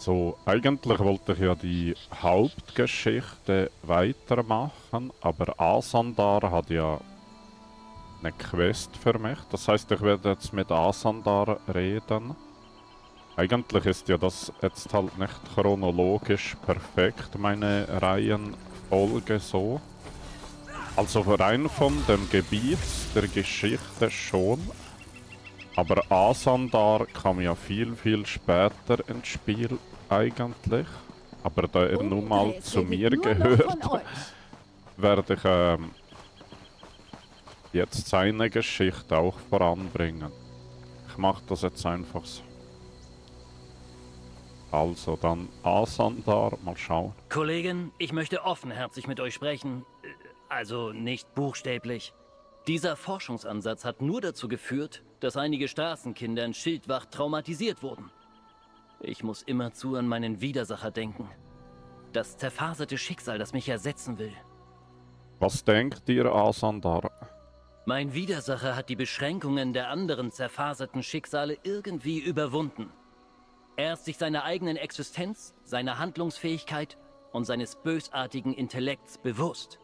So, eigentlich wollte ich ja die Hauptgeschichte weitermachen, aber Azandar hat ja eine Quest für mich. Das heißt, ich werde jetzt mit Azandar reden. Eigentlich ist ja das jetzt halt nicht chronologisch perfekt, meine Reihenfolge so. Also rein von dem Gebiet der Geschichte schon. Aber Azandar kam ja viel, viel später ins Spiel eigentlich. Aber da er nun mal zu mir gehört, werde ich jetzt seine Geschichte auch voranbringen. Ich mache das jetzt einfach so. Also dann Azandar, mal schauen. Kollegin, ich möchte offenherzig mit euch sprechen. Also nicht buchstäblich. Dieser Forschungsansatz hat nur dazu geführt, dass einige Straßenkinder in Schildwacht traumatisiert wurden. Ich muss immerzu an meinen Widersacher denken. Das zerfaserte Schicksal, das mich ersetzen will. Was denkt ihr, Azandar? Mein Widersacher hat die Beschränkungen der anderen zerfaserten Schicksale irgendwie überwunden. Er ist sich seiner eigenen Existenz, seiner Handlungsfähigkeit und seines bösartigen Intellekts bewusst.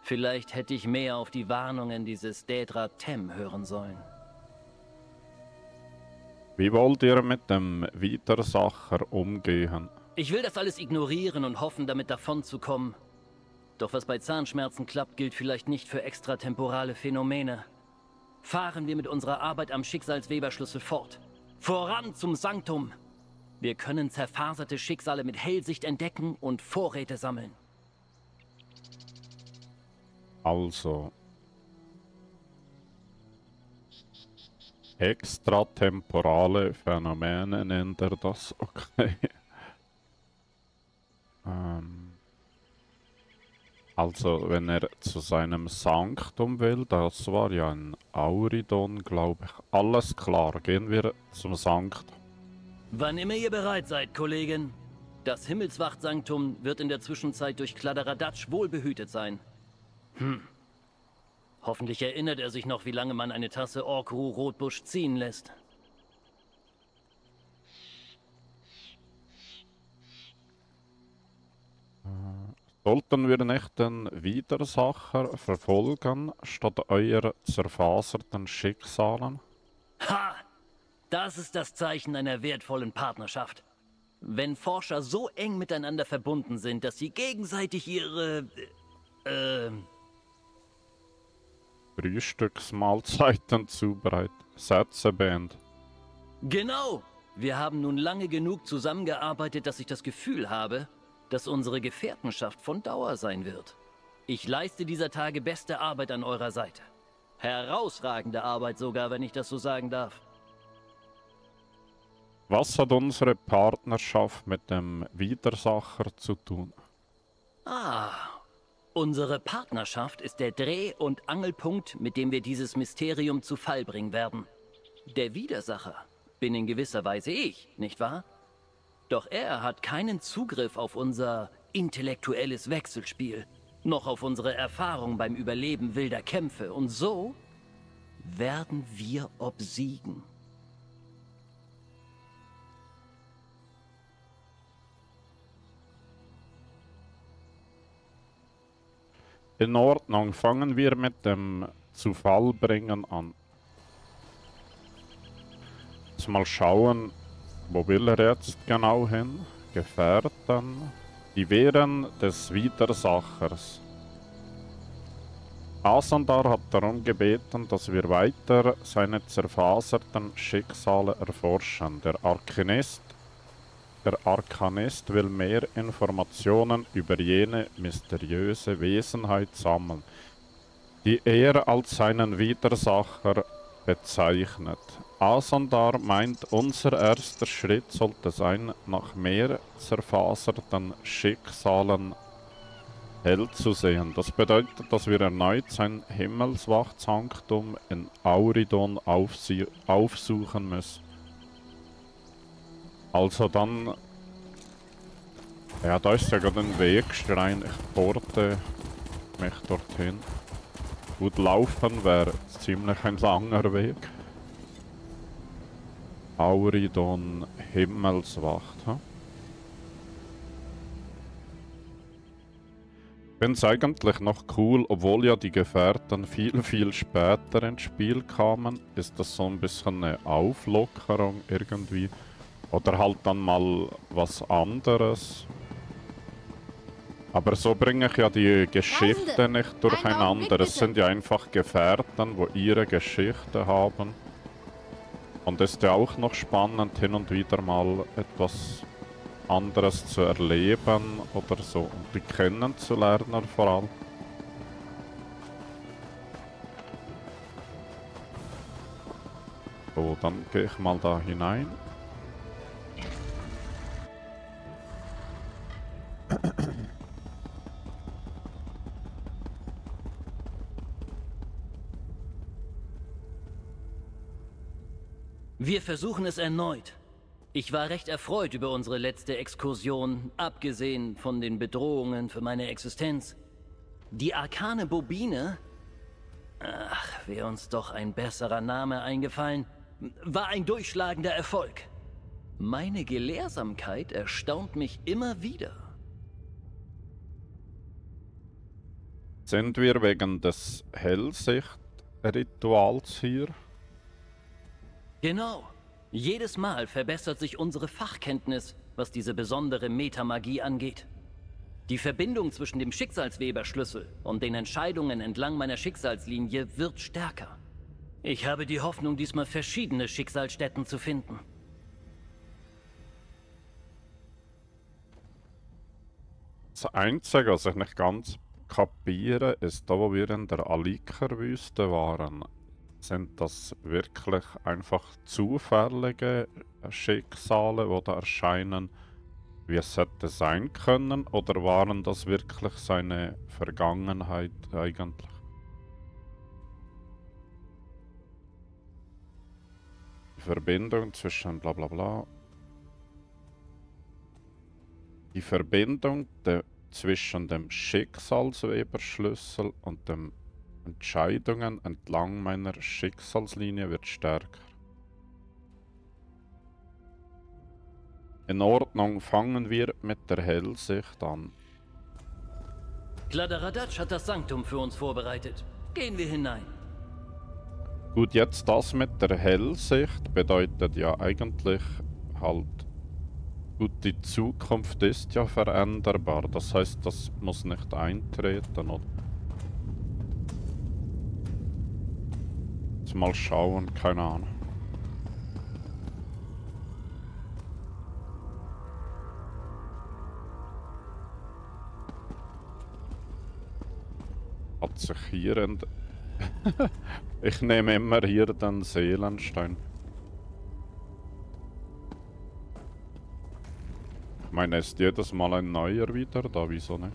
Vielleicht hätte ich mehr auf die Warnungen dieses Daedra Tem hören sollen. Wie wollt ihr mit dem Widersacher umgehen? Ich will das alles ignorieren und hoffen, damit davonzukommen. Doch was bei Zahnschmerzen klappt, gilt vielleicht nicht für extratemporale Phänomene. Fahren wir mit unserer Arbeit am Schicksalsweberschlüssel fort. Voran zum Sanktum! Wir können zerfaserte Schicksale mit Hellsicht entdecken und Vorräte sammeln. Also, extratemporale Phänomene nennt er das, okay. Also, wenn er zu seinem Sanktum will, das war ja ein Auridon, glaube ich. Alles klar, gehen wir zum Sanktum. Wann immer ihr bereit seid, Kollegin. Das Himmelswachtsanktum wird in der Zwischenzeit durch Kladderadatsch wohlbehütet sein. Hoffentlich erinnert er sich noch, wie lange man eine Tasse Orku Rotbusch ziehen lässt. Sollten wir nicht den Widersacher verfolgen, statt eurer zerfaserten Schicksalen? Ha! Das ist das Zeichen einer wertvollen Partnerschaft. Wenn Forscher so eng miteinander verbunden sind, dass sie gegenseitig ihre... Frühstücksmahlzeiten zubereiten. Sätze beendet. Genau! Wir haben nun lange genug zusammengearbeitet, dass ich das Gefühl habe, dass unsere Gefährtenschaft von Dauer sein wird. Ich leiste dieser Tage beste Arbeit an eurer Seite. Herausragende Arbeit sogar, wenn ich das so sagen darf. Was hat unsere Partnerschaft mit dem Widersacher zu tun? Unsere Partnerschaft ist der Dreh- und Angelpunkt, mit dem wir dieses Mysterium zu Fall bringen werden. Der Widersacher bin in gewisser Weise ich, nicht wahr? Doch er hat keinen Zugriff auf unser intellektuelles Wechselspiel, noch auf unsere Erfahrung beim Überleben wilder Kämpfe. Und so werden wir obsiegen. In Ordnung, fangen wir mit dem Zufallbringen an. Jetzt mal schauen, wo will er jetzt genau hin? Gefährten. Die Wehren des Widersachers. Azandar hat darum gebeten, dass wir weiter seine zerfaserten Schicksale erforschen. Der Arkanist will mehr Informationen über jene mysteriöse Wesenheit sammeln, die er als seinen Widersacher bezeichnet. Azandar meint, unser erster Schritt sollte sein, nach mehr zerfaserten Schicksalen hell zu sehen. Das bedeutet, dass wir erneut sein Himmelswachtsanktum in Auridon aufsuchen müssen. Also dann... Ja, da ist ja gerade ein Wegstein. Ich bohrte mich dorthin. Gut, laufen wäre ziemlich ein langer Weg. Auridon Himmelswacht. Hm? Ich finde es eigentlich noch cool, obwohl ja die Gefährten viel später ins Spiel kamen, ist das so ein bisschen eine Auflockerung irgendwie. Oder halt dann mal was anderes. Aber so bringe ich ja die Geschichte nicht durcheinander. Es sind ja einfach Gefährten, die ihre Geschichte haben. Und es ist ja auch noch spannend, hin und wieder mal etwas anderes zu erleben oder so und die kennenzulernen vor allem. So, dann gehe ich mal da hinein. Wir versuchen es erneut. Ich war recht erfreut über unsere letzte Exkursion, abgesehen von den Bedrohungen für meine Existenz. Die arkane Bobine, ach, wäre uns doch ein besserer Name eingefallen, war ein durchschlagender Erfolg. Meine Gelehrsamkeit erstaunt mich immer wieder. Sind wir wegen des Hellsicht-Rituals hier? Genau. Jedes Mal verbessert sich unsere Fachkenntnis, was diese besondere Metamagie angeht. Die Verbindung zwischen dem Schicksalsweberschlüssel und den Entscheidungen entlang meiner Schicksalslinie wird stärker. Ich habe die Hoffnung, diesmal verschiedene Schicksalsstätten zu finden. Das Einzige, was ich nicht ganz kapiere, ist, da wo wir in der Alika-Wüste waren. Sind das wirklich einfach zufällige Schicksale, die da erscheinen, wie es hätte sein können? Oder waren das wirklich seine Vergangenheit eigentlich? Die Verbindung zwischen bla bla bla. Die Verbindung zwischen dem Schicksalsweberschlüssel und dem Entscheidungen entlang meiner Schicksalslinie wird stärker. In Ordnung, fangen wir mit der Hellsicht an. Kladderadatsch hat das Sanktum für uns vorbereitet. Gehen wir hinein. Gut, jetzt das mit der Hellsicht bedeutet ja eigentlich halt... Gut, die Zukunft ist ja veränderbar. Das heißt, das muss nicht eintreten, oder? Mal schauen, keine Ahnung. Hat sich hier und ich nehme immer hier den Seelenstein. Ich meine, ist jedes Mal ein neuer wieder da, wieso nicht?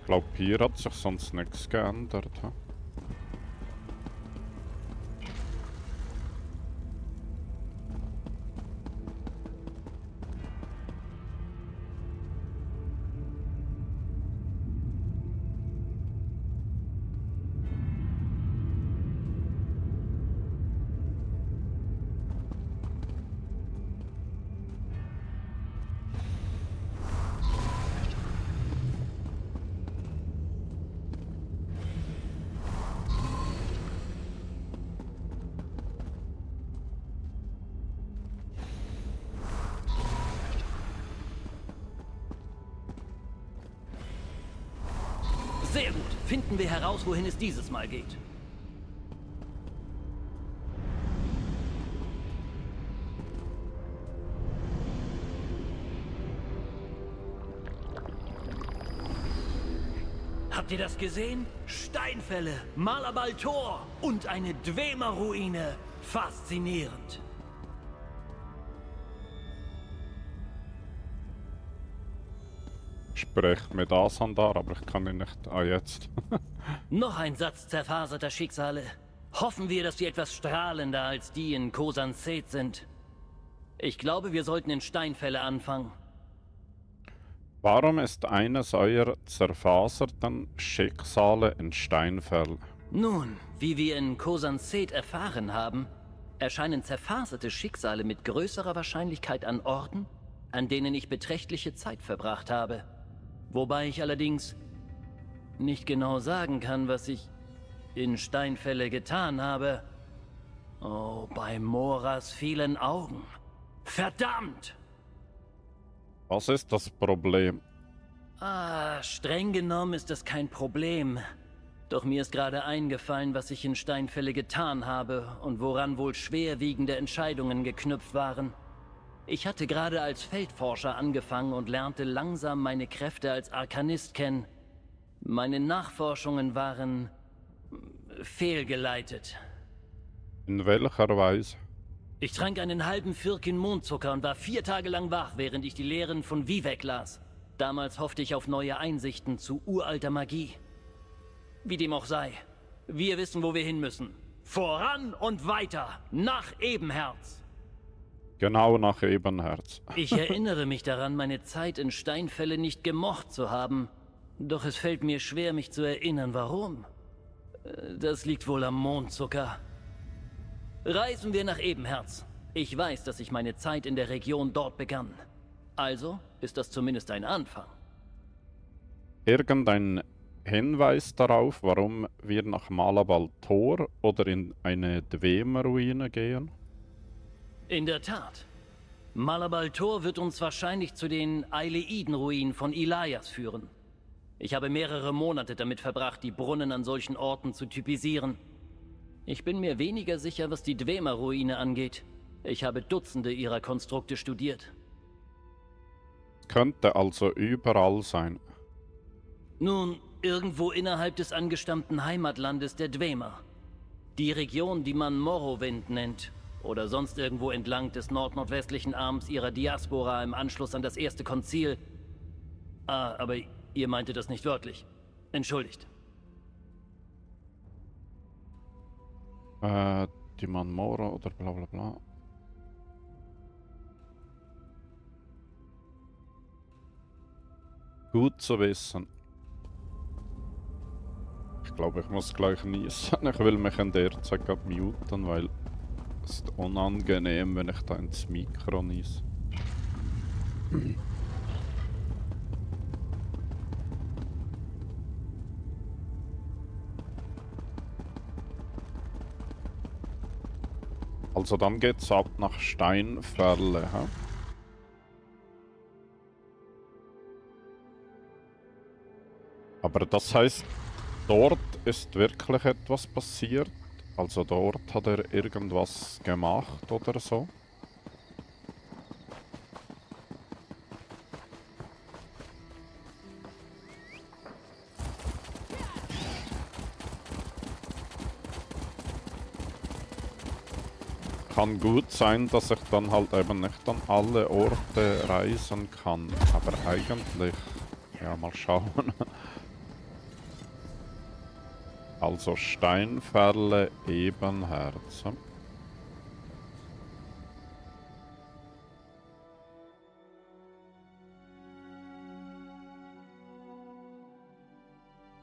Ich glaube, hier hat sich sonst nichts geändert. He? Sehr gut. Finden wir heraus, wohin es dieses Mal geht. Habt ihr das gesehen? Steinfälle, Malabal Tor und eine Dwemer-Ruine. Faszinierend. Sprecht mit Azandar, aber ich kann ihn nicht. Ah, jetzt. Noch ein Satz zerfaserter Schicksale. Hoffen wir, dass wir etwas strahlender als die in Kozanset sind. Ich glaube, wir sollten in Steinfälle anfangen. Warum ist eines eurer zerfaserten Schicksale in Steinfell? Nun, wie wir in Kozanset erfahren haben, erscheinen zerfaserte Schicksale mit größerer Wahrscheinlichkeit an Orten, an denen ich beträchtliche Zeit verbracht habe. Wobei ich allerdings nicht genau sagen kann, was ich in Steinfälle getan habe. Oh, bei Moras vielen Augen. Verdammt! Was ist das Problem? Ah, streng genommen ist das kein Problem. Doch mir ist gerade eingefallen, was ich in Steinfälle getan habe und woran wohl schwerwiegende Entscheidungen geknüpft waren. Ich hatte gerade als Feldforscher angefangen und lernte langsam meine Kräfte als Arkanist kennen. Meine Nachforschungen waren fehlgeleitet. In welcher Weise? Ich trank einen halben Firkin Mondzucker und war 4 Tage lang wach, während ich die Lehren von Vivek las. Damals hoffte ich auf neue Einsichten zu uralter Magie. Wie dem auch sei, wir wissen, wo wir hin müssen. Voran und weiter, nach Ebenherz. Genau, nach Ebenherz. Ich erinnere mich daran, meine Zeit in Steinfälle nicht gemocht zu haben. Doch es fällt mir schwer, mich zu erinnern, warum. Das liegt wohl am Mondzucker. Reisen wir nach Ebenherz. Ich weiß, dass ich meine Zeit in der Region dort begann. Also ist das zumindest ein Anfang. Irgendein Hinweis darauf, warum wir nach Malabal Tor oder in eine Dwemer-Ruine gehen? In der Tat. Malabal Tor wird uns wahrscheinlich zu den Ayleiden-Ruinen von Ilayas führen. Ich habe mehrere Monate damit verbracht, die Brunnen an solchen Orten zu typisieren. Ich bin mir weniger sicher, was die Dwemer-Ruine angeht. Ich habe Dutzende ihrer Konstrukte studiert. Könnte also überall sein. Nun, irgendwo innerhalb des angestammten Heimatlandes der Dwemer. Die Region, die man Morrowind nennt. Oder sonst irgendwo entlang des nordnordwestlichen Arms ihrer Diaspora im Anschluss an das erste Konzil. Ah, aber ihr meintet das nicht wörtlich. Entschuldigt. Die Manmora oder bla bla bla. Gut zu wissen. Ich glaube, ich muss gleich niesen. Ich will mich in der Zeit muten, weil es ist unangenehm, wenn ich da ins Mikro niese. Also dann geht's ab nach Steinfälle, hä? Aber das heißt, dort ist wirklich etwas passiert? Also dort hat er irgendwas gemacht oder so? Kann gut sein, dass ich dann halt eben nicht an alle Orte reisen kann, aber eigentlich, ja, mal schauen. Also Steinfälle, Ebenherz.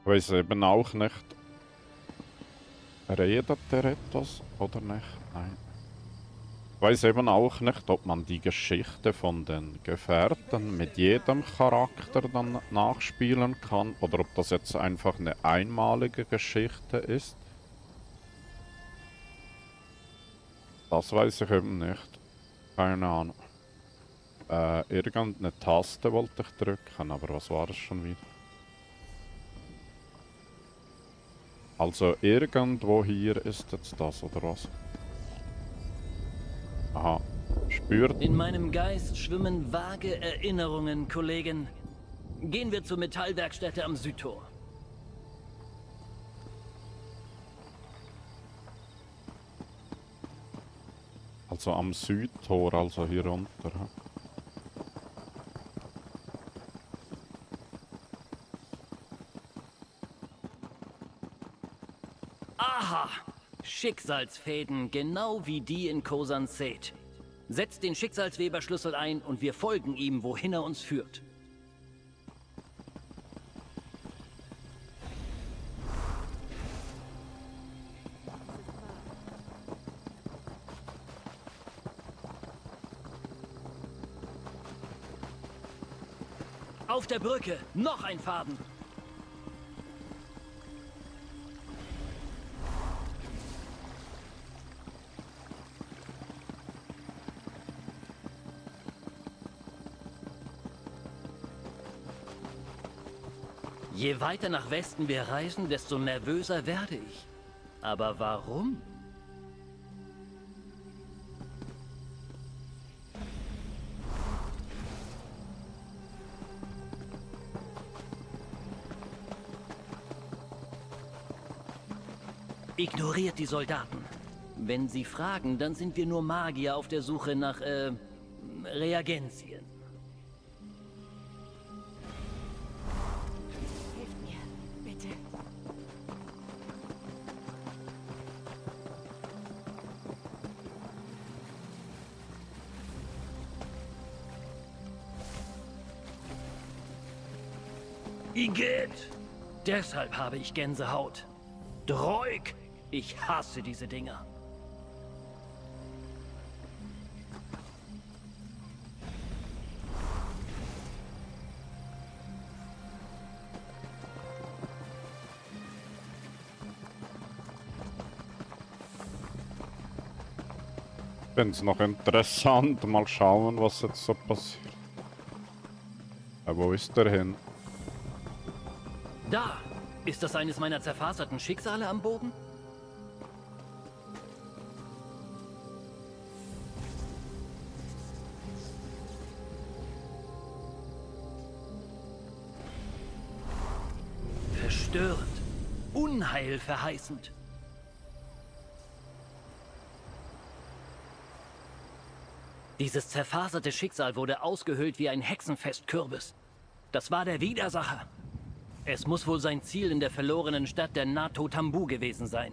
Ich weiß eben auch nicht, redet er etwas oder nicht? Nein. Ich weiß eben auch nicht, ob man die Geschichte von den Gefährten mit jedem Charakter dann nachspielen kann oder ob das jetzt einfach eine einmalige Geschichte ist. Das weiß ich eben nicht. Keine Ahnung. Irgendeine Taste wollte ich drücken, aber was war es schon wieder? Also irgendwo hier ist jetzt das, oder was? Aha. Spürt. In meinem Geist schwimmen vage Erinnerungen, Kollegen. Gehen wir zur Metallwerkstätte am Südtor. Also am Südtor, also hier runter. Aha! Schicksalsfäden, genau wie die in Kozanset. Setzt den Schicksalsweberschlüssel ein und wir folgen ihm, wohin er uns führt. Auf der Brücke, noch ein Faden. Je weiter nach Westen wir reisen, desto nervöser werde ich. Aber warum? Ignoriert die Soldaten. Wenn sie fragen, dann sind wir nur Magier auf der Suche nach, Reagenzien. Igitt! Deshalb habe ich Gänsehaut. Droik! Ich hasse diese Dinger. Ich finde es noch interessant. Mal schauen, was jetzt so passiert. Aber wo ist der hin? Da! Ist das eines meiner zerfaserten Schicksale am Bogen? Verstörend. Unheilverheißend. Dieses zerfaserte Schicksal wurde ausgehöhlt wie ein Hexenfestkürbis. Das war der Widersacher. Es muss wohl sein Ziel in der verlorenen Stadt der Nato Tambu gewesen sein.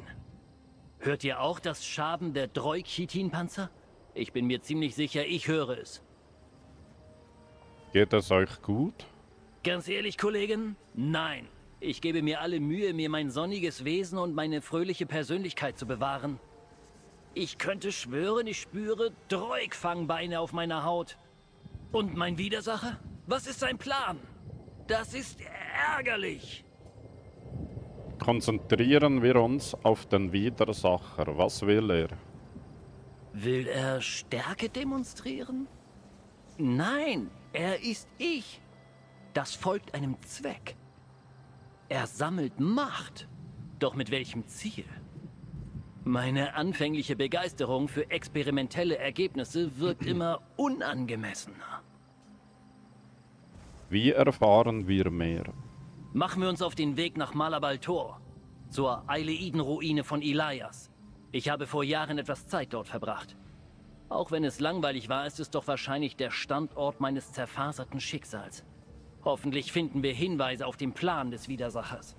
Hört ihr auch das Schaben der Droik-Chitin-Panzer? Ich bin mir ziemlich sicher, ich höre es. Geht das euch gut? Ganz ehrlich, Kollegen? Nein. Ich gebe mir alle Mühe, mir mein sonniges Wesen und meine fröhliche Persönlichkeit zu bewahren. Ich könnte schwören, ich spüre Droik-Fangbeine auf meiner Haut. Und mein Widersacher? Was ist sein Plan? Das ist ärgerlich! Konzentrieren wir uns auf den Widersacher. Was will er? Will er Stärke demonstrieren? Nein, er ist ich. Das folgt einem Zweck. Er sammelt Macht. Doch mit welchem Ziel? Meine anfängliche Begeisterung für experimentelle Ergebnisse wirkt immer unangemessener. Wie erfahren wir mehr? Machen wir uns auf den Weg nach Malabal Tor, zur Ayleiden-Ruine von Ilayas. Ich habe vor Jahren etwas Zeit dort verbracht. Auch wenn es langweilig war, ist es doch wahrscheinlich der Standort meines zerfaserten Schicksals. Hoffentlich finden wir Hinweise auf den Plan des Widersachers.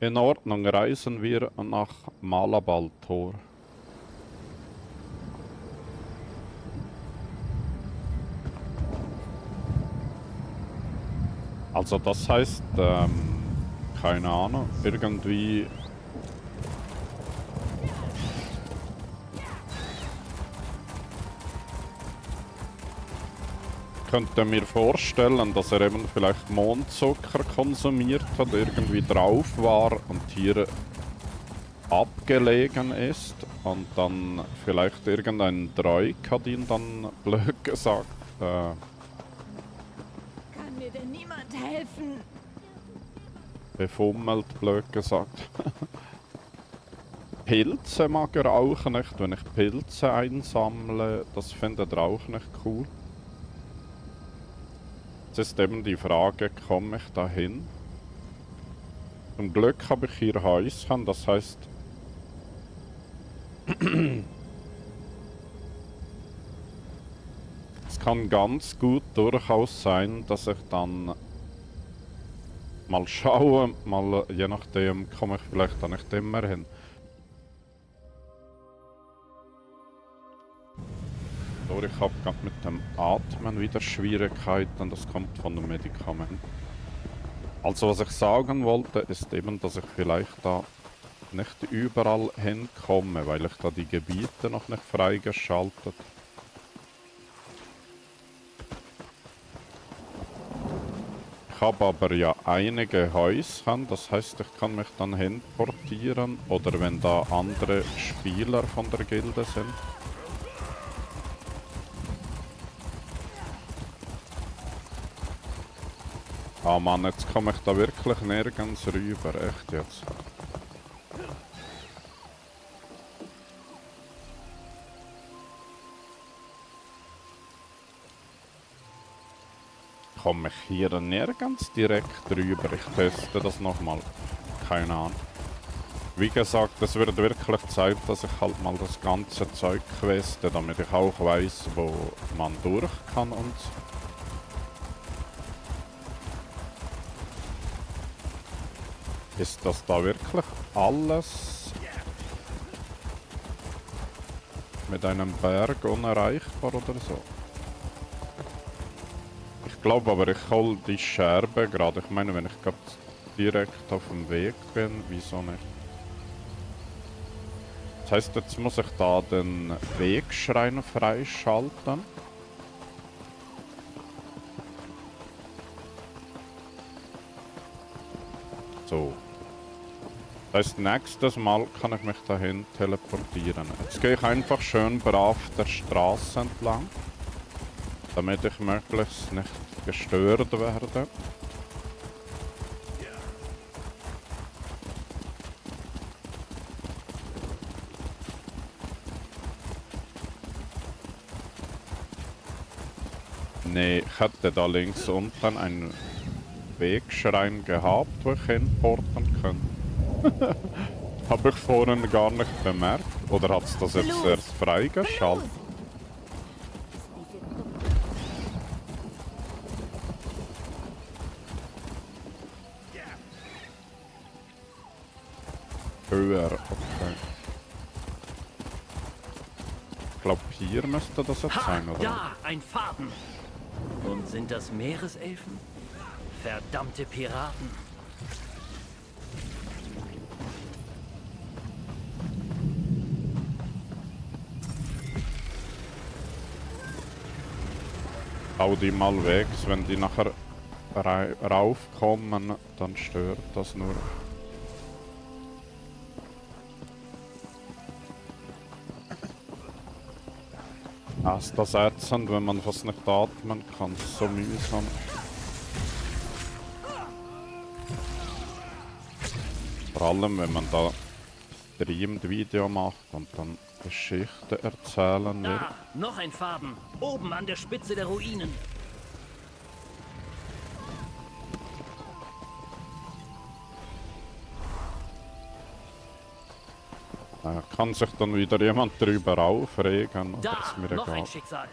In Ordnung, reisen wir nach Malabal Tor. Also das heißt, keine Ahnung, irgendwie... Ich könnte mir vorstellen, dass er eben vielleicht Mondzucker konsumiert hat, irgendwie drauf war und hier abgelegen ist und dann vielleicht irgendein Droik hat ihn dann blöd gesagt. Helfen. Befummelt, blöd gesagt. Pilze mag er auch nicht, wenn ich Pilze einsammle, das findet er auch nicht cool. Jetzt ist eben die Frage, komme ich dahin? Zum Glück habe ich hier Häuschen, das heißt, Es kann ganz gut durchaus sein, dass ich dann mal schaue, mal je nachdem komme ich vielleicht dann nicht immer hin. So, ich habe gerade mit dem Atmen wieder Schwierigkeiten, das kommt von dem Medikament. Also was ich sagen wollte, ist eben, dass ich vielleicht da nicht überall hinkomme, weil ich da die Gebiete noch nicht freigeschaltet habe. Ich habe aber ja einige Häuser, das heißt, ich kann mich dann hinportieren oder wenn da andere Spieler von der Gilde sind. Ah Mann, jetzt komme ich da wirklich nirgends rüber, echt jetzt. Komme ich hier nirgends direkt drüber. Ich teste das nochmal. Keine Ahnung. Wie gesagt, es wird wirklich Zeit, dass ich halt mal das ganze Zeug queste, damit ich auch weiß, wo man durch kann und so. Ist das da wirklich alles mit einem Berg unerreichbar oder so? Ich glaube aber, ich hole die Scherbe gerade. Ich meine, wenn ich gerade direkt auf dem Weg bin, wieso nicht? Das heisst, jetzt muss ich da den Wegschrein freischalten. So. Das heisst, nächstes Mal kann ich mich dahin teleportieren. Jetzt gehe ich einfach schön brav der Straße entlang, damit ich möglichst nicht gestört werde. Ne, ich hätte da links unten einen Wegschrein gehabt, wo ich hinporten könnte. Habe ich vorhin gar nicht bemerkt. Oder hat es das jetzt erst freigeschaltet? Höher, okay. Ich glaube, hier müsste das jetzt sein, oder? Ja, ein Faden! Und sind das Meereselfen? Verdammte Piraten! Hau die mal weg, wenn die nachher raufkommen, dann stört das nur. Ah, ist das ätzend, wenn man fast nicht atmen kann, so mühsam. Vor allem, wenn man da streamt Video macht und dann Geschichte erzählen wird. Ah, noch ein Faden, oben an der Spitze der Ruinen. Kann sich dann wieder jemand drüber aufregen? Oder da, ist mir egal. Noch ein Schicksal.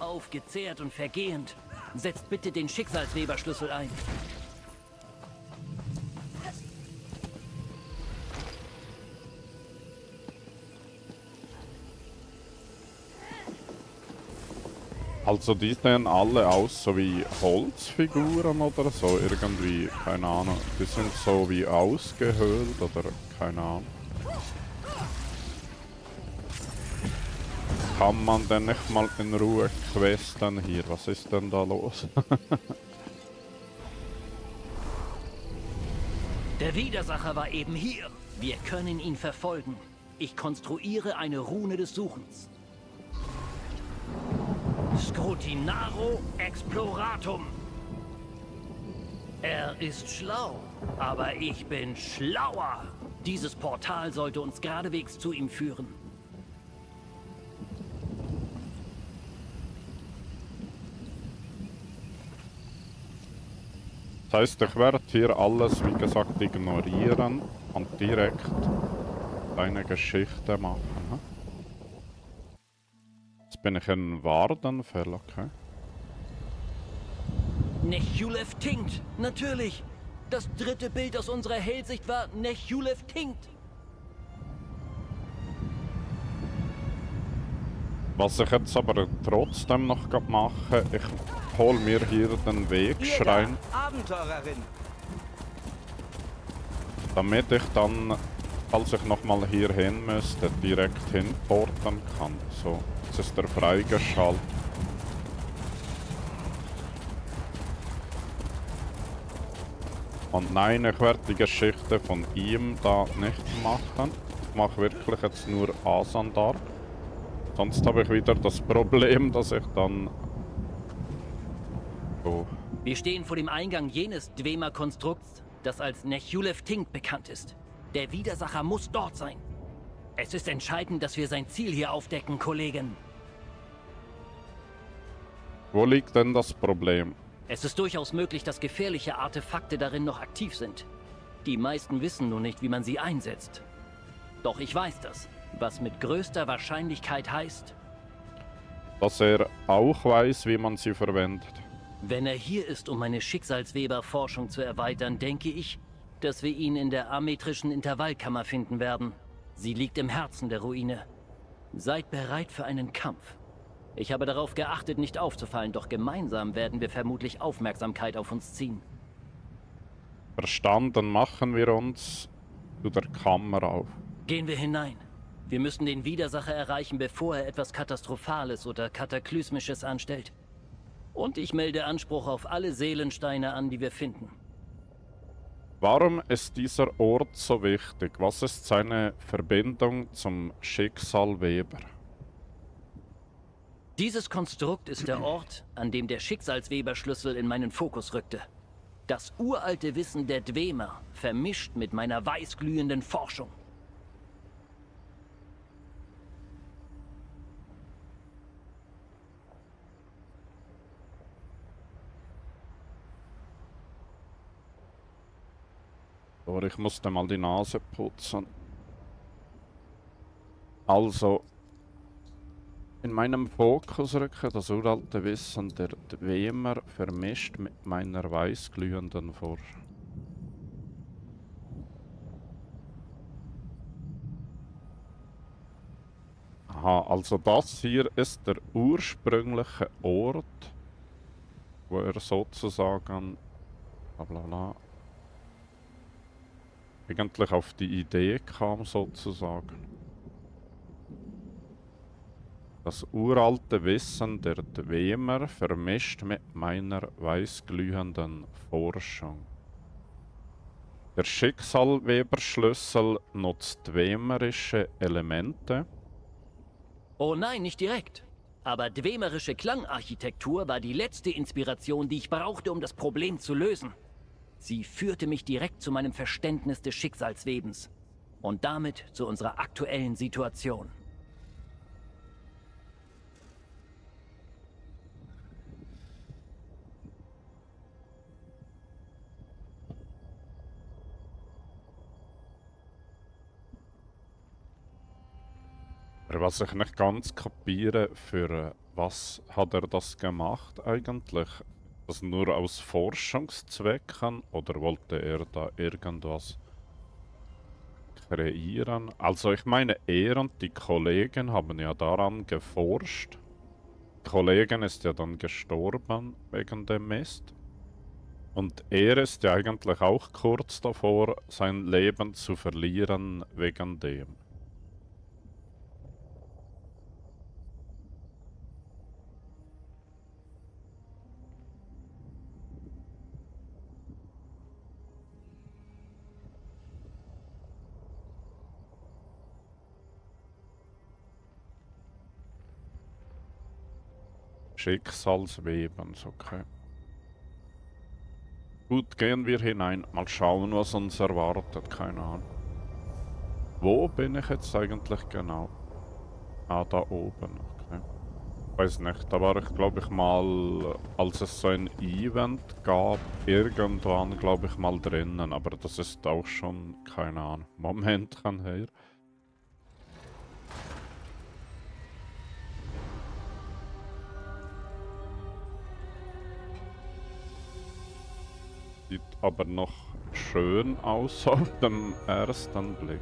Aufgezehrt und vergehend. Setzt bitte den Schicksalsweberschlüssel ein. Also die sehen alle aus so wie Holzfiguren oder so. Irgendwie, keine Ahnung. Die sind so wie ausgehöhlt oder keine Ahnung. Kann man denn nicht mal in Ruhe questen hier? Was ist denn da los? Der Widersacher war eben hier. Wir können ihn verfolgen. Ich konstruiere eine Rune des Suchens. Scrutinaro Exploratum. Er ist schlau, aber ich bin schlauer. Dieses Portal sollte uns geradewegs zu ihm führen. Das heisst, ich werde hier alles, wie gesagt, ignorieren und direkt eine Geschichte machen. Wenn ich einen Ward dann verlocke. Nchuleftingth, natürlich! Das dritte Bild aus unserer Hellsicht war Nchuleftingth. Was ich jetzt aber trotzdem noch mache, ich hole mir hier den Wegschrein. Abenteurerin. Damit ich dann, falls ich nochmal hier hin müsste, direkt hinporten kann. So, jetzt ist der freigeschaltet. Und nein, ich werde die Geschichte von ihm da nicht machen. Ich mache wirklich jetzt nur Azandar. Sonst habe ich wieder das Problem, dass ich dann... Oh. Wir stehen vor dem Eingang jenes Dwemer-Konstrukts, das als Nchuleftingth bekannt ist. Der Widersacher muss dort sein. Es ist entscheidend, dass wir sein Ziel hier aufdecken, Kollegen. Wo liegt denn das Problem? Es ist durchaus möglich, dass gefährliche Artefakte darin noch aktiv sind. Die meisten wissen nur nicht, wie man sie einsetzt. Doch ich weiß das. Was mit größter Wahrscheinlichkeit heißt, dass er auch weiß, wie man sie verwendet. Wenn er hier ist, um meine Schicksalsweberforschung zu erweitern, denke ich, dass wir ihn in der ametrischen Intervallkammer finden werden. Sie liegt im Herzen der Ruine. Seid bereit für einen Kampf. Ich habe darauf geachtet, nicht aufzufallen, doch gemeinsam werden wir vermutlich Aufmerksamkeit auf uns ziehen. Verstanden, machen wir uns zu der Kammer auf. Gehen wir hinein. Wir müssen den Widersacher erreichen, bevor er etwas Katastrophales oder Kataklysmisches anstellt. Und ich melde Anspruch auf alle Seelensteine an, die wir finden. Warum ist dieser Ort so wichtig? Was ist seine Verbindung zum Schicksal Weber? Dieses Konstrukt ist der Ort, an dem der Schicksalsweberschlüssel in meinen Fokus rückte. Das uralte Wissen der Dwemer, vermischt mit meiner weißglühenden Forschung. Ich musste mal die Nase putzen. Also, in meinem Fokus rücken das uralte Wissen der Dwemer vermischt mit meiner weißglühenden Forschung. Aha, also das hier ist der ursprüngliche Ort, wo er sozusagen blablabla eigentlich auf die Idee kam, sozusagen. Das uralte Wissen der Dwemer vermischt mit meiner weißglühenden Forschung. Der Schicksalsweberschlüssel nutzt dwemerische Elemente. Oh nein, nicht direkt. Aber dwemerische Klangarchitektur war die letzte Inspiration, die ich brauchte, um das Problem zu lösen. Sie führte mich direkt zu meinem Verständnis des Schicksalswebens und damit zu unserer aktuellen Situation. Was ich nicht ganz kapiere, für was hat er das gemacht eigentlich? Das nur aus Forschungszwecken oder wollte er da irgendwas kreieren? Also ich meine, er und die Kollegen haben ja daran geforscht. Die Kollegin ist ja dann gestorben wegen dem Mist. Und er ist ja eigentlich auch kurz davor, sein Leben zu verlieren wegen dem. Schicksalswebens, okay. Gut, gehen wir hinein. Mal schauen, was uns erwartet. Keine Ahnung. Wo bin ich jetzt eigentlich genau? Ah, da oben, okay. Weiß nicht, da war ich, glaube ich, mal, als es so ein Event gab, irgendwann, glaube ich, mal drinnen. Aber das ist auch schon, keine Ahnung, Momentchen her. sieht aber noch schön aus auf den ersten Blick.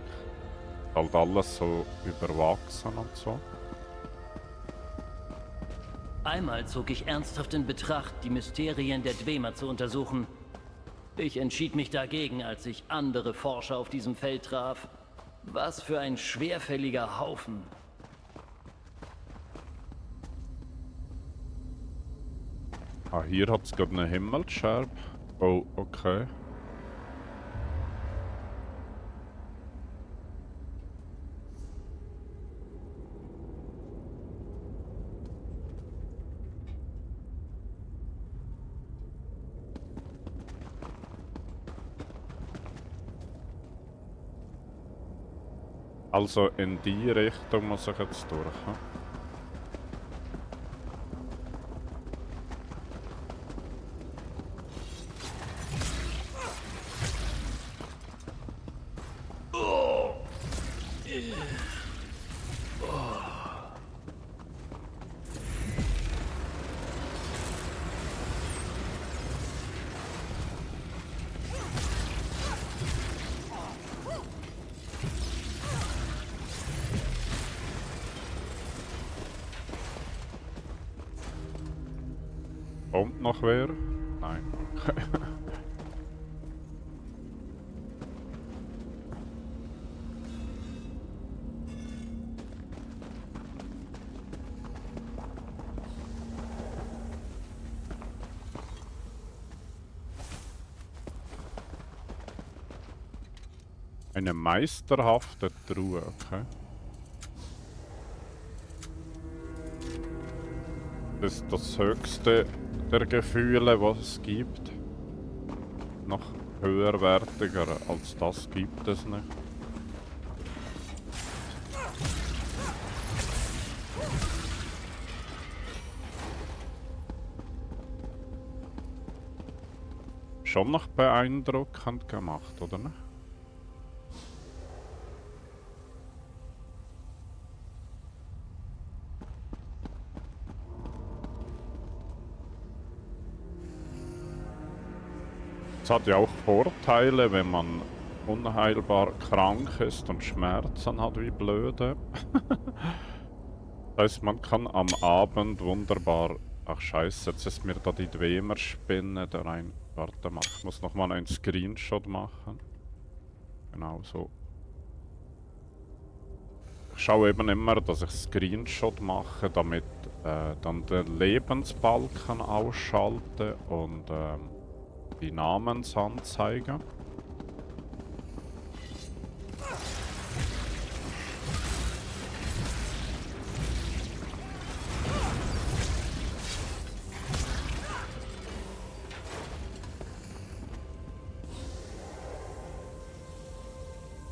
Halt alles so überwachsen und so. Einmal zog ich ernsthaft in Betracht, die Mysterien der Dwemer zu untersuchen. Ich entschied mich dagegen, als ich andere Forscher auf diesem Feld traf. Was für ein schwerfälliger Haufen. Ah, hier hat es gerade eine Himmelscherbe. Oh, okay. Also in die Richtung muss ich jetzt durch. Eine meisterhafte Truhe, okay. Das ist das höchste der Gefühle, was es gibt. Noch höherwertiger als das gibt es nicht. Schon noch beeindruckend gemacht, oder nicht? Es hat ja auch Vorteile, wenn man unheilbar krank ist und Schmerzen hat wie blöde. Das heißt, man kann am Abend wunderbar... Ach scheiße, jetzt ist mir da die Dwemerspinne da rein... Warte mal, ich muss nochmal einen Screenshot machen. Genau so. Ich schaue eben immer, dass ich Screenshot mache, damit dann den Lebensbalken ausschalte und... die Namensanzeige.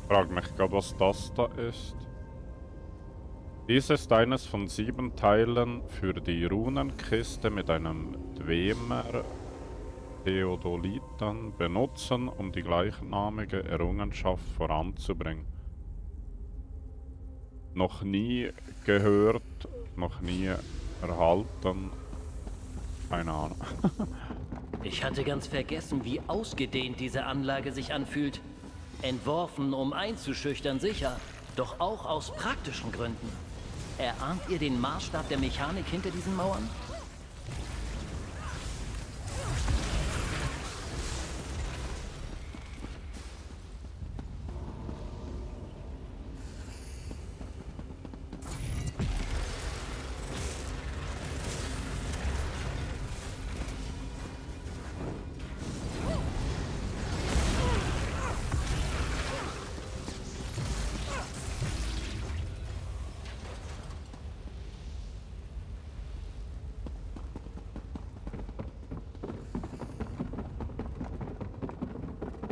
Frag mich gerade, was das da ist. Dies ist eines von 7 Teilen für die Runenkiste mit einem Dwemer. Theodoliten benutzen, um die gleichnamige Errungenschaft voranzubringen. Noch nie gehört, noch nie erhalten. Keine Ahnung. Ich hatte ganz vergessen, wie ausgedehnt diese Anlage sich anfühlt. Entworfen, um einzuschüchtern, sicher, doch auch aus praktischen Gründen. Erahnt ihr den Maßstab der Mechanik hinter diesen Mauern?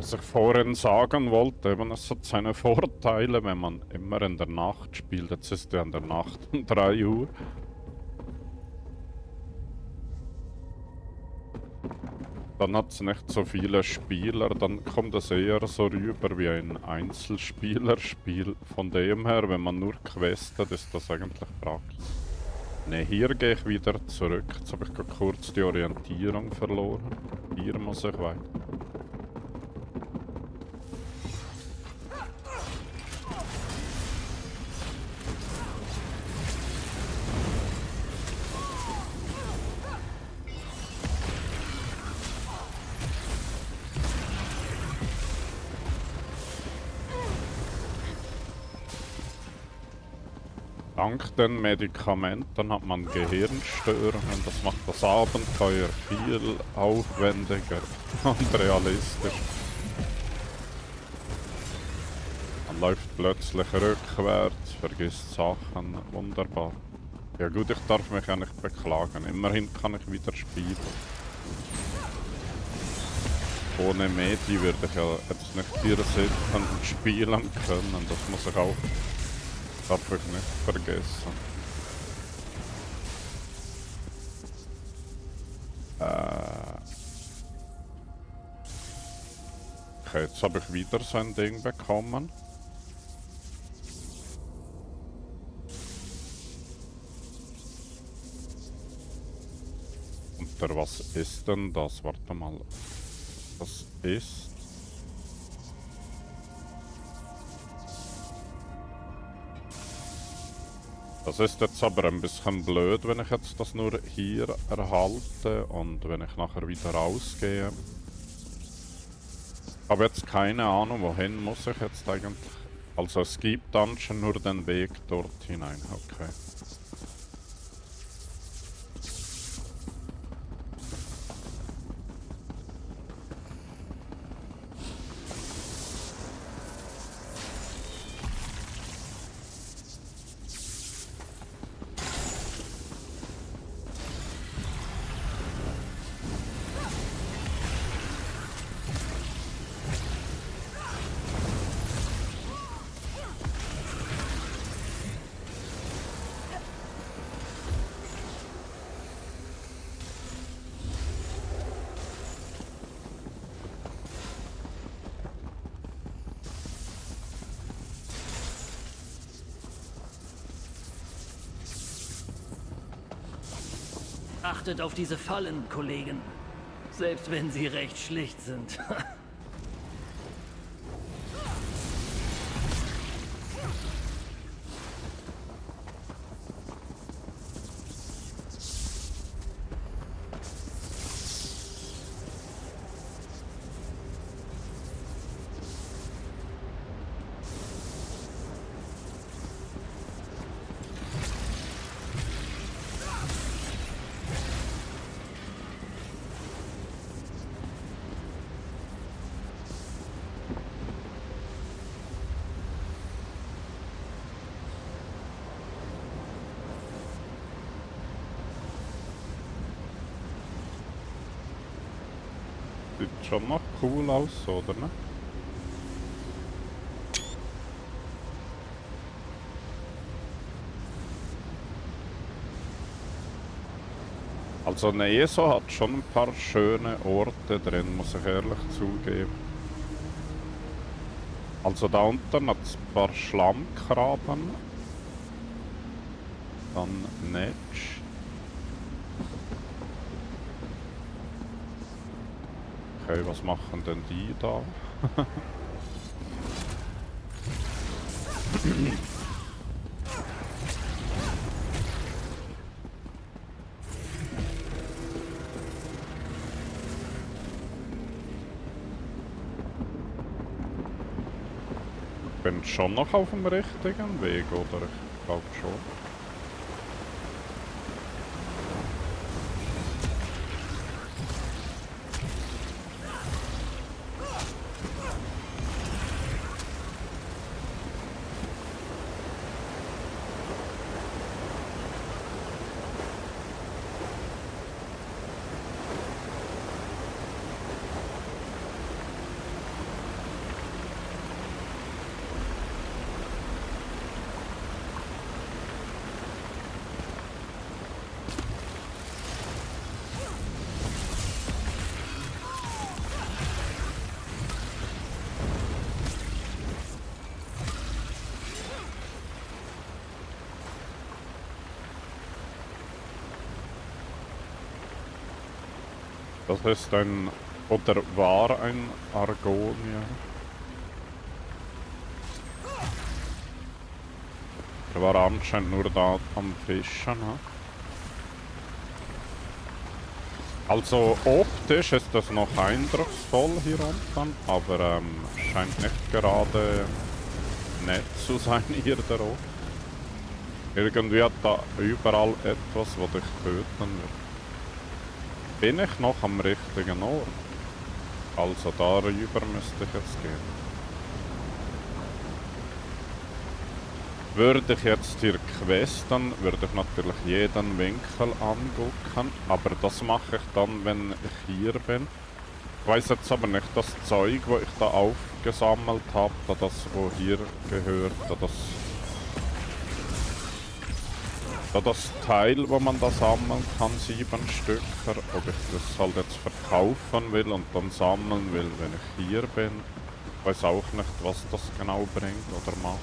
Was ich vorhin sagen wollte, eben, es hat seine Vorteile, wenn man immer in der Nacht spielt. Jetzt ist ja in der Nacht um 3 Uhr. Dann hat es nicht so viele Spieler, dann kommt es eher so rüber wie ein Einzelspielerspiel. Von dem her, wenn man nur questet, ist das eigentlich praktisch. Ne, hier gehe ich wieder zurück. Jetzt habe ich gerade kurz die Orientierung verloren. Hier muss ich weiter. Dank den Medikamenten hat man Gehirnstörungen. Das macht das Abenteuer viel aufwendiger und realistisch. Man läuft plötzlich rückwärts, vergisst Sachen. Wunderbar. Ja gut, ich darf mich ja nicht beklagen. Immerhin kann ich wieder spielen. Ohne Medi würde ich ja jetzt nicht hier sitzen und spielen können. Das muss ich auch... darf ich nicht vergessen. Okay, jetzt habe ich wieder so ein Ding bekommen. Unter was ist denn das? Warte mal. Das ist... das ist jetzt aber ein bisschen blöd, wenn ich jetzt das nur hier erhalte und wenn ich nachher wieder rausgehe. Ich habe jetzt keine Ahnung, wohin muss ich jetzt eigentlich... also es gibt dann schon nur den Weg dort hinein, okay. Achtet auf diese Fallen, Kollegen. Selbst wenn sie recht schlicht sind. Schon noch cool aus, oder ne? Also ne, ESO hat schon ein paar schöne Orte drin, muss ich ehrlich zugeben. Also da unten hat es ein paar Schlammkraben. Dann Netsch. Okay, was machen denn die da? Ich bin schon noch auf dem richtigen Weg, oder? Ich glaube schon. Das ist ein, oder war ein Argonier. Er war anscheinend nur da am Fischen. Ne? Also optisch ist das noch eindrucksvoll hier unten, aber scheint nicht gerade nett zu sein hier der Ort. Irgendwie hat da überall etwas, was dich töten wird. Bin ich noch am richtigen Ort? Also darüber müsste ich jetzt gehen. Würde ich jetzt hier questen, würde ich natürlich jeden Winkel angucken, aber das mache ich dann, wenn ich hier bin. Ich weiss jetzt aber nicht, das Zeug, das ich da aufgesammelt habe, das, wo hier gehört, das Teil, wo man da sammeln kann, 7 Stücker, ob ich das halt jetzt verkaufen will und dann sammeln will, wenn ich hier bin. Ich weiss auch nicht, was das genau bringt oder macht.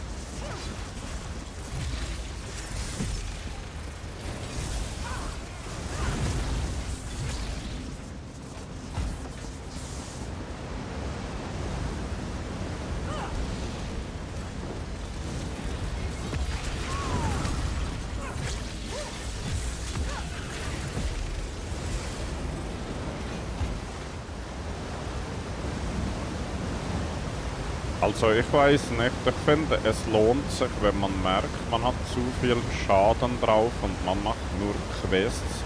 Also ich weiß nicht, ich finde es lohnt sich, wenn man merkt, man hat zu viel Schaden drauf und man macht nur Quests,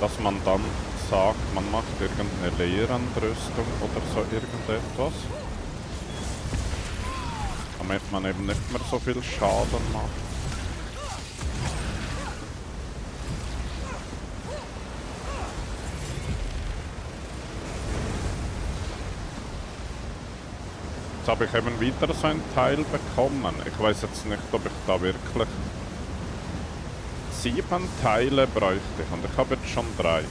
dass man dann sagt, man macht irgendeine Lehrenrüstung oder so irgendetwas, damit man eben nicht mehr so viel Schaden macht. Jetzt habe ich eben wieder so einen Teil bekommen. Ich weiß jetzt nicht, ob ich da wirklich 7 Teile bräuchte und ich habe jetzt schon 3.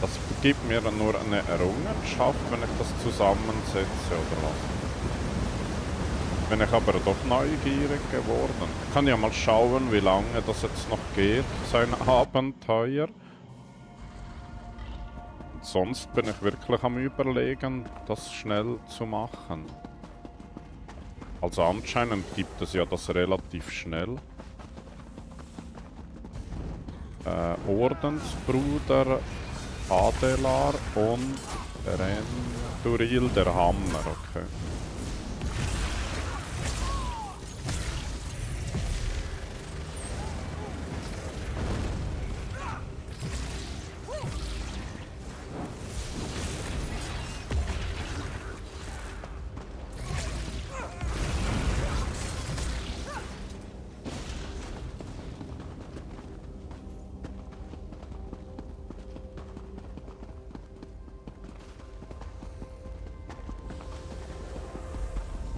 Das gibt mir nur eine Errungenschaft, wenn ich das zusammensetze oder was. Bin ich aber doch neugierig geworden. Ich kann ja mal schauen, wie lange das jetzt noch geht, sein Abenteuer. Und sonst bin ich wirklich am Überlegen, das schnell zu machen. Also anscheinend gibt es ja das relativ schnell. Ordensbruder Adelar und Renduril der Hammer, okay.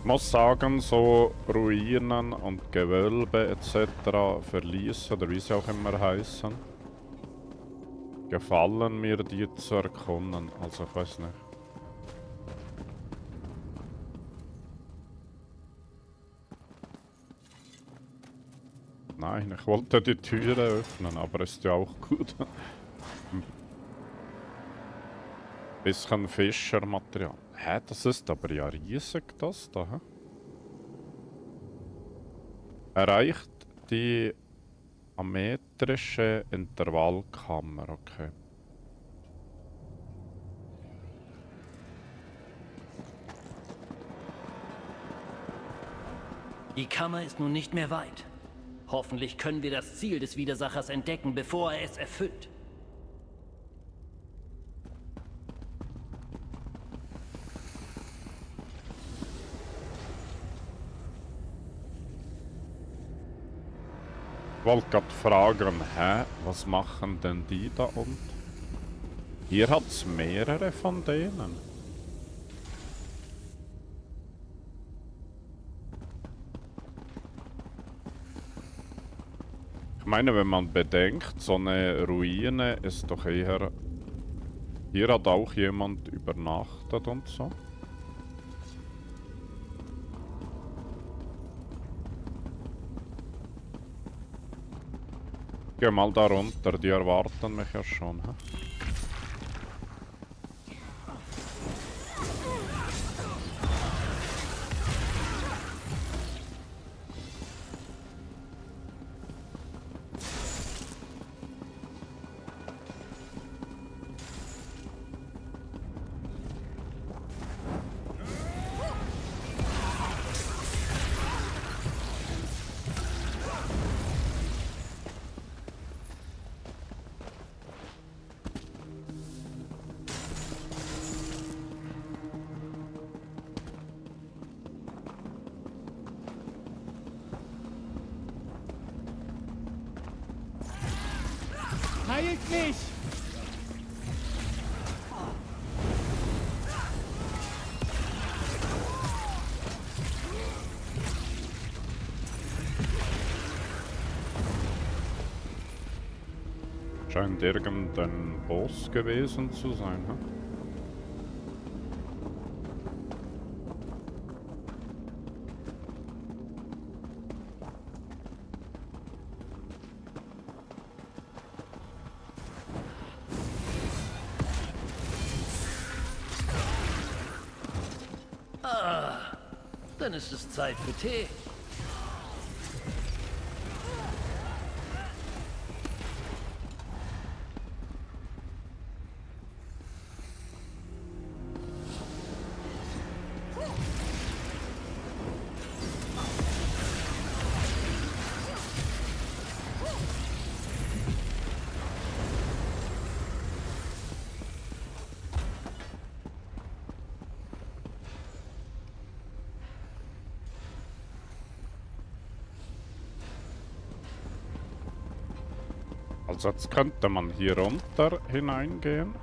Ich muss sagen, so Ruinen und Gewölbe etc. verließen, oder wie sie auch immer heißen, gefallen mir, die zu erkunden. Also ich weiß nicht. Nein, ich wollte die Türe öffnen, aber ist ja auch gut. Bisschen Fischermaterial. Hä, das ist aber ja riesig, das da. Hä? Erreicht die ametrische Intervallkammer, okay. Die Kammer ist nun nicht mehr weit. Hoffentlich können wir das Ziel des Widersachers entdecken, bevor er es erfüllt. Ich wollte gerade fragen, hä, was machen denn die da unten? Hier hat es mehrere von denen. Ich meine, wenn man bedenkt, so eine Ruine ist doch eher... Hier hat auch jemand übernachtet und so. Geh mal da runter, die erwarten mich ja schon. Hä? Heilt mich! Scheint irgendein Boss gewesen zu sein, ne? Ah, dann ist es Zeit für Tee. Also jetzt könnte man hier runter hineingehen.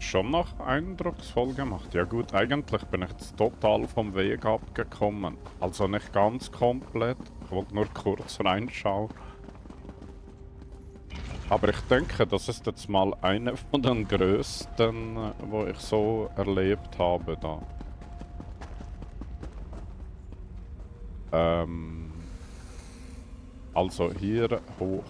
Schon noch eindrucksvoll gemacht. Ja gut, eigentlich bin ich jetzt total vom Weg abgekommen. Also nicht ganz komplett. Ich wollte nur kurz reinschauen. Aber ich denke, das ist jetzt mal eine von den größten, wo ich so erlebt habe da. Also hier hoch.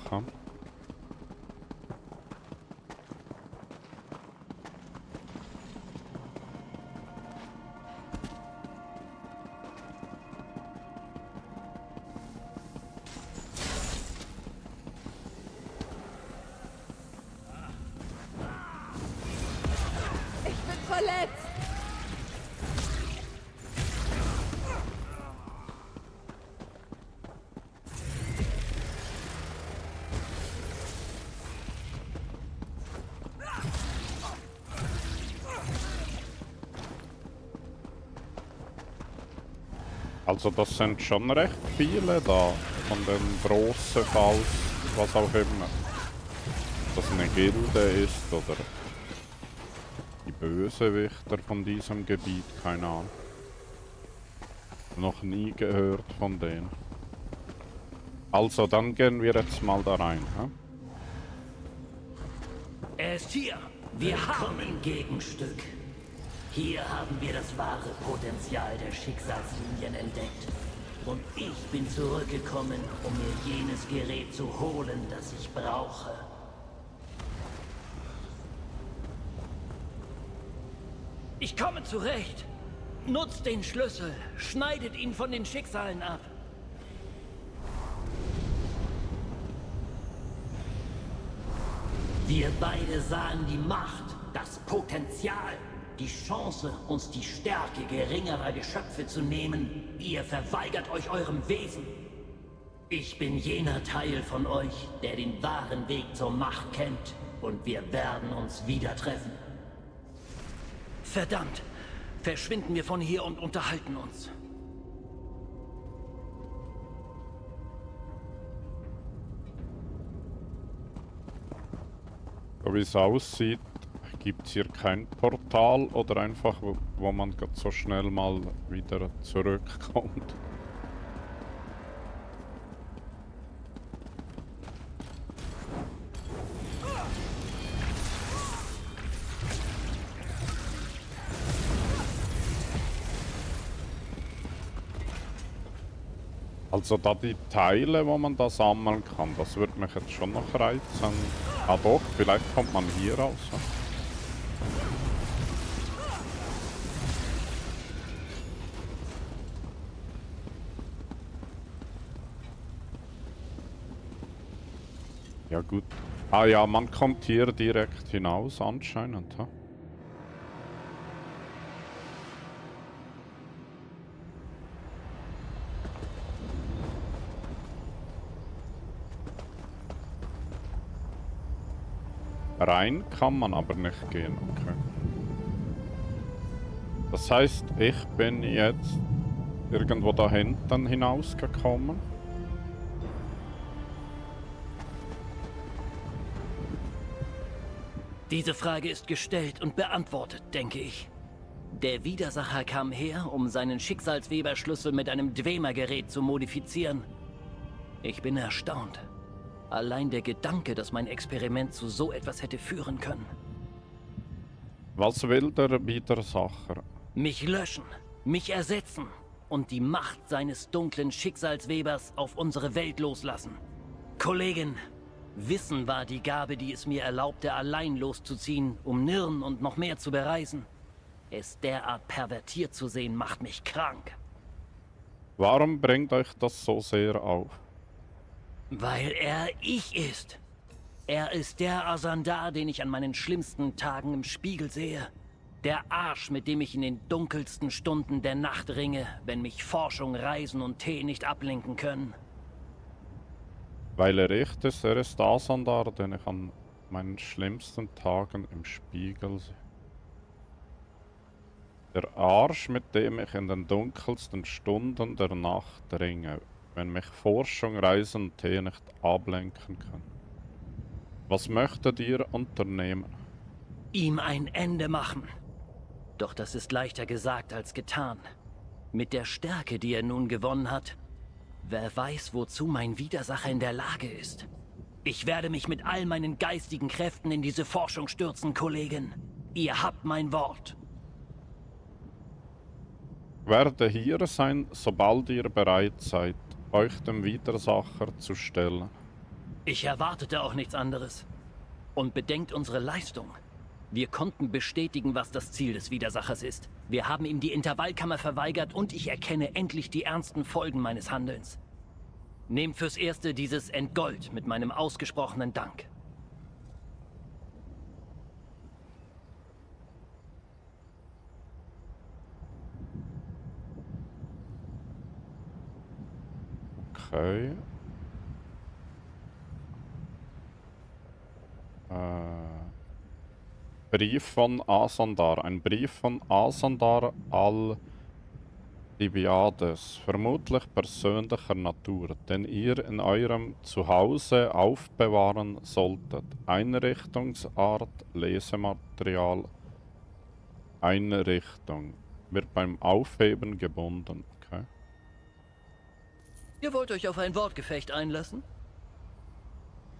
Also das sind schon recht viele da, von den großen Falls, was auch immer. Ob das eine Gilde ist oder die Bösewichter von diesem Gebiet, keine Ahnung. Noch nie gehört von denen. Also dann gehen wir jetzt mal da rein. Er ist hier. Wir haben ein Gegenstück. Hier haben wir das wahre Potenzial der Schicksalslinien entdeckt. Und ich bin zurückgekommen, um mir jenes Gerät zu holen, das ich brauche. Ich komme zurecht. Nutzt den Schlüssel. Schneidet ihn von den Schicksalen ab. Wir beide sahen die Macht, das Potenzial. Die Chance, uns die Stärke geringerer Geschöpfe zu nehmen. Ihr verweigert euch eurem Wesen. Ich bin jener Teil von euch, der den wahren Weg zur Macht kennt. Und wir werden uns wieder treffen. Verdammt! Verschwinden wir von hier und unterhalten uns. So wie es aussieht, gibt es hier kein Portal oder einfach, wo man grad so schnell mal wieder zurückkommt. Also da die Teile, wo man da sammeln kann, das würde mich jetzt schon noch reizen. Ah doch, vielleicht kommt man hier raus. Ja gut. Ah ja, man kommt hier direkt hinaus anscheinend. rein kann man aber nicht gehen. Okay. Das heißt, ich bin jetzt irgendwo da hinten hinausgekommen. Diese Frage ist gestellt und beantwortet, denke ich. Der Widersacher kam her, um seinen Schicksalsweberschlüssel mit einem Dwemer-Gerät zu modifizieren. Ich bin erstaunt. Allein der Gedanke, dass mein Experiment zu so etwas hätte führen können. Was will der Widersacher? Mich löschen, mich ersetzen und die Macht seines dunklen Schicksalswebers auf unsere Welt loslassen. Kollegin, Wissen war die Gabe, die es mir erlaubte, allein loszuziehen, um Nirn und noch mehr zu bereisen. Es derart pervertiert zu sehen, macht mich krank. Warum bringt euch das so sehr auf? Weil er ich ist. Er ist der Azandar, den ich an meinen schlimmsten Tagen im Spiegel sehe. Der Arsch, mit dem ich in den dunkelsten Stunden der Nacht ringe, wenn mich Forschung, Reisen und Tee nicht ablenken können. Weil er echt ist, er ist Azandar, den ich an meinen schlimmsten Tagen im Spiegel sehe. Der Arsch, mit dem ich in den dunkelsten Stunden der Nacht ringe, wenn mich Forschung, Reisen und Tee nicht ablenken können. Was möchtet ihr unternehmen? Ihm ein Ende machen. Doch das ist leichter gesagt als getan. Mit der Stärke, die er nun gewonnen hat, wer weiß, wozu mein Widersacher in der Lage ist. Ich werde mich mit all meinen geistigen Kräften in diese Forschung stürzen, Kollegin. Ihr habt mein Wort. Ich werde hier sein, sobald ihr bereit seid, euch dem Widersacher zu stellen. Ich erwartete auch nichts anderes. Und bedenkt unsere Leistung. Wir konnten bestätigen, was das Ziel des Widersachers ist. Wir haben ihm die Intervallkammer verweigert und ich erkenne endlich die ernsten Folgen meines Handelns. Nehmt fürs Erste dieses Entgold mit meinem ausgesprochenen Dank. Okay. Brief von Azandar. Ein Brief von Azandar al Dibiades, vermutlich persönlicher Natur, den ihr in eurem Zuhause aufbewahren solltet. Einrichtungsart, Lesematerial, Einrichtung. Wird beim Aufheben gebunden. Okay. Ihr wollt euch auf ein Wortgefecht einlassen?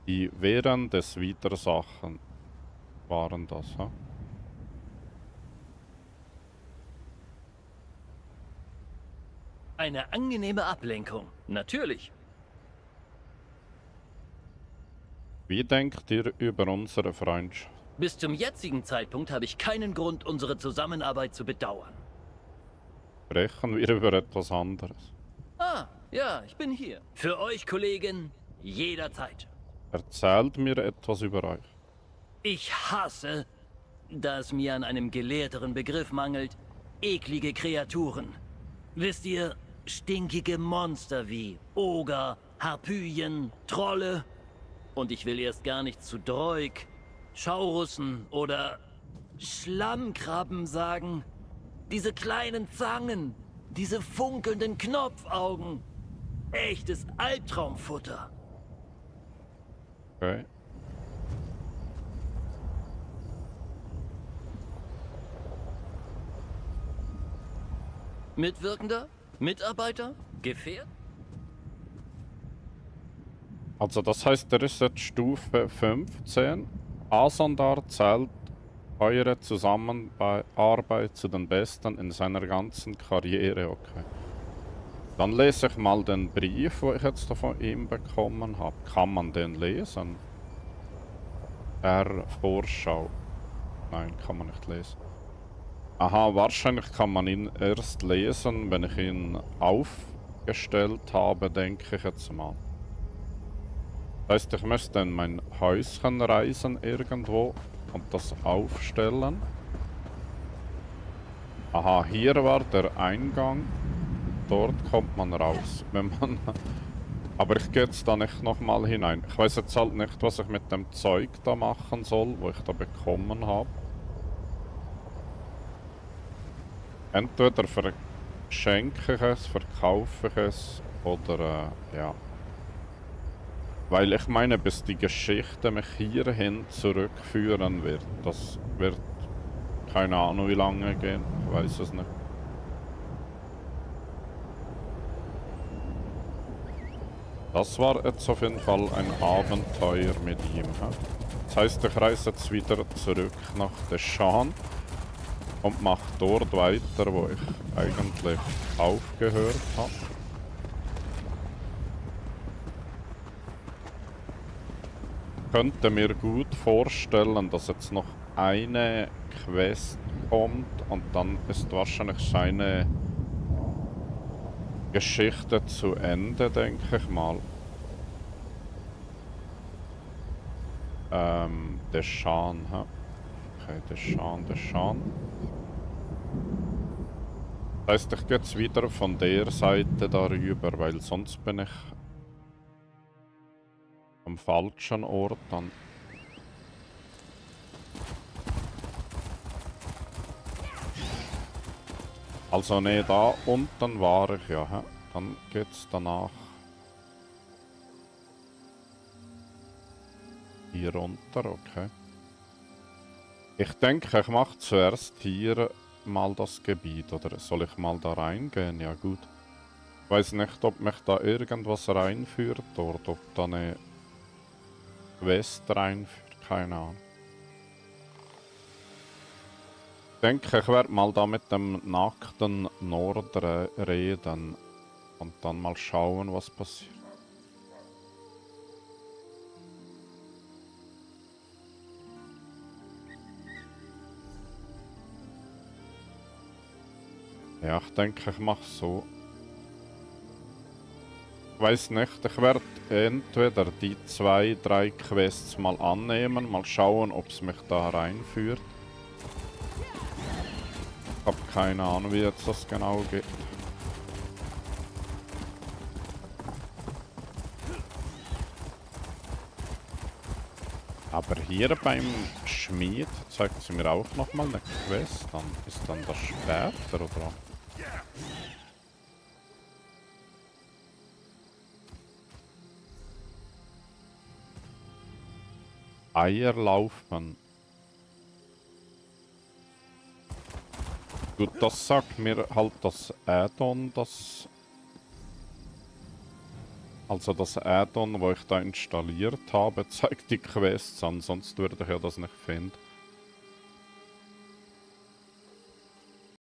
Die Wehren des Widersachen waren das, ha? Eine angenehme Ablenkung, natürlich. Wie denkt ihr über unsere Freundschaft? Bis zum jetzigen Zeitpunkt habe ich keinen Grund, unsere Zusammenarbeit zu bedauern. Sprechen wir über etwas anderes. Ah, ja, ich bin hier. Für euch, Kollegin, jederzeit. Erzählt mir etwas über euch. Ich hasse, da es mir an einem gelehrteren Begriff mangelt, eklige Kreaturen. Wisst ihr, stinkige Monster wie Oger, Harpyen, Trolle. Und ich will erst gar nicht zu Droik, Schaurussen oder Schlammkrabben sagen. Diese kleinen Zangen, diese funkelnden Knopfaugen. Echtes Albtraumfutter. Okay. Mitwirkender? Mitarbeiter? Gefährte? Also das heißt, der ist jetzt Stufe 15. Azandar zählt eure Zusammenarbeit zu den Besten in seiner ganzen Karriere. Okay. Dann lese ich mal den Brief, den ich jetzt von ihm bekommen habe. Kann man den lesen? Vorschau. Nein, kann man nicht lesen. Aha, wahrscheinlich kann man ihn erst lesen, wenn ich ihn aufgestellt habe, denke ich jetzt mal. Das heißt, ich müsste in mein Häuschen reisen irgendwo und das aufstellen. Aha, hier war der Eingang. Dort kommt man raus, wenn man Aber ich gehe jetzt da nicht nochmal hinein. Ich weiß jetzt halt nicht, was ich mit dem Zeug da machen soll, wo ich da bekommen habe. Entweder verschenke ich es, verkaufe ich es oder ja. Weil ich meine, bis die Geschichte mich hierhin zurückführen wird, das wird keine Ahnung wie lange gehen, ich weiß es nicht. Das war jetzt auf jeden Fall ein Abenteuer mit ihm. Das heisst, ich reise jetzt wieder zurück nach Deschamps und mache dort weiter, wo ich eigentlich aufgehört habe. Ich könnte mir gut vorstellen, dass jetzt noch eine Quest kommt und dann ist wahrscheinlich seine Geschichte zu Ende, denke ich mal. Deschamps, hä? Okay, Deschamps. Das heisst, ich gehe jetzt wieder von der Seite darüber, weil sonst bin ich am falschen Ort dann. Also ne, da unten war ich ja, he? Dann geht's danach hier runter, okay. Ich denke, ich mache zuerst hier mal das Gebiet, oder soll ich mal da reingehen? Ja gut. Ich weiß nicht, ob mich da irgendwas reinführt, oder ob da eine Quest reinführt, keine Ahnung. Ich denke, ich werde mal da mit dem nackten Norden reden und dann mal schauen, was passiert. Ja, ich denke, ich mache so. Ich weiß nicht, ich werde entweder die 2, 3 Quests mal annehmen, mal schauen, ob es mich da reinführt. Ich habe keine Ahnung, wie jetzt das genau geht. Aber hier beim Schmied zeigt sie mir auch nochmal eine Quest. Dann ist dann das Schwert oder was? Eier laufen. Gut, das sagt mir halt das Add-on, das... Also das Add-on, das ich da installiert habe, zeigt die Quests an, sonst würde ich ja das nicht finden.